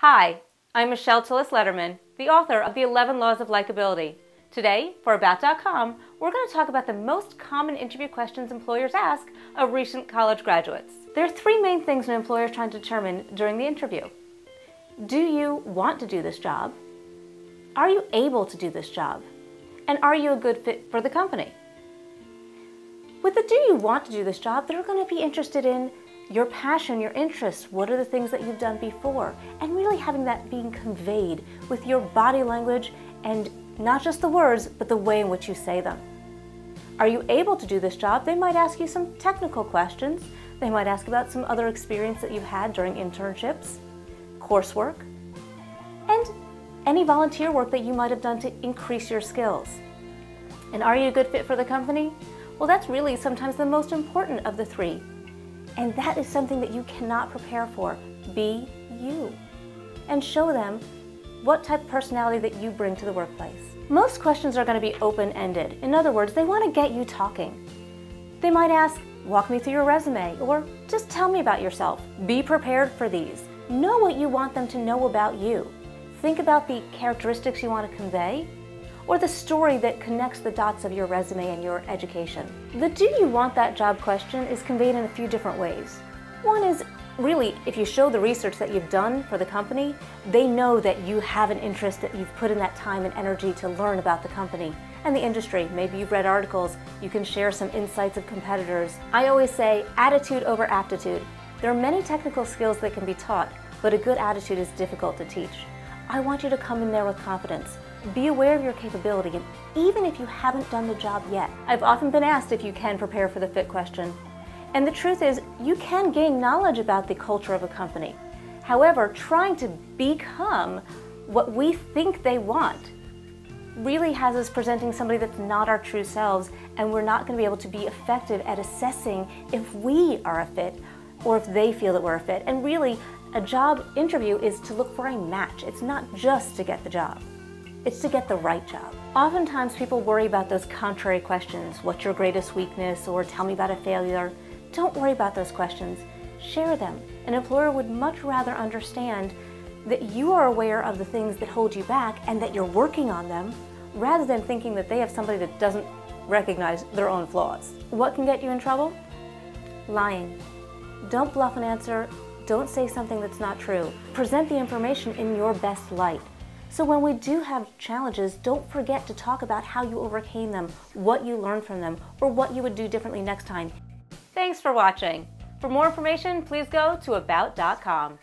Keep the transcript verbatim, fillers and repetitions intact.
Hi, I'm Michelle Tillis Lederman, the author of The eleven Laws of Likeability. Today, for about dot com, we're going to talk about the most common interview questions employers ask of recent college graduates. There are three main things an employer is trying to determine during the interview. Do you want to do this job? Are you able to do this job? And are you a good fit for the company? With the do you want to do this job, they're going to be interested in your passion, your interests, what are the things that you've done before, and really having that being conveyed with your body language and not just the words, but the way in which you say them. Are you able to do this job? They might ask you some technical questions. They might ask about some other experience that you've had during internships, coursework, and any volunteer work that you might have done to increase your skills. And are you a good fit for the company? Well, that's really sometimes the most important of the three. And that is something that you cannot prepare for. Be you. And show them what type of personality that you bring to the workplace. Most questions are going to be open-ended. In other words, they want to get you talking. They might ask, walk me through your resume, or just tell me about yourself. Be prepared for these. Know what you want them to know about you. Think about the characteristics you want to convey, or the story that connects the dots of your resume and your education. The do you want that job question is conveyed in a few different ways. One is really, if you show the research that you've done for the company, they know that you have an interest, that you've put in that time and energy to learn about the company and the industry. Maybe you've read articles, you can share some insights of competitors. I always say attitude over aptitude. There are many technical skills that can be taught, but a good attitude is difficult to teach. I want you to come in there with confidence. Be aware of your capability, and even if you haven't done the job yet. I've often been asked if you can prepare for the fit question. And the truth is, you can gain knowledge about the culture of a company. However, trying to become what we think they want really has us presenting somebody that's not our true selves, and we're not going to be able to be effective at assessing if we are a fit or if they feel that we're a fit. And really, a job interview is to look for a match. It's not just to get the job. It's to get the right job. Oftentimes people worry about those contrary questions. What's your greatest weakness? Or tell me about a failure. Don't worry about those questions. Share them. An employer would much rather understand that you are aware of the things that hold you back and that you're working on them, rather than thinking that they have somebody that doesn't recognize their own flaws. What can get you in trouble? Lying. Don't bluff an answer. Don't say something that's not true. Present the information in your best light. So when we do have challenges, don't forget to talk about how you overcame them, what you learned from them, or what you would do differently next time. Thanks for watching. For more information, please go to about dot com.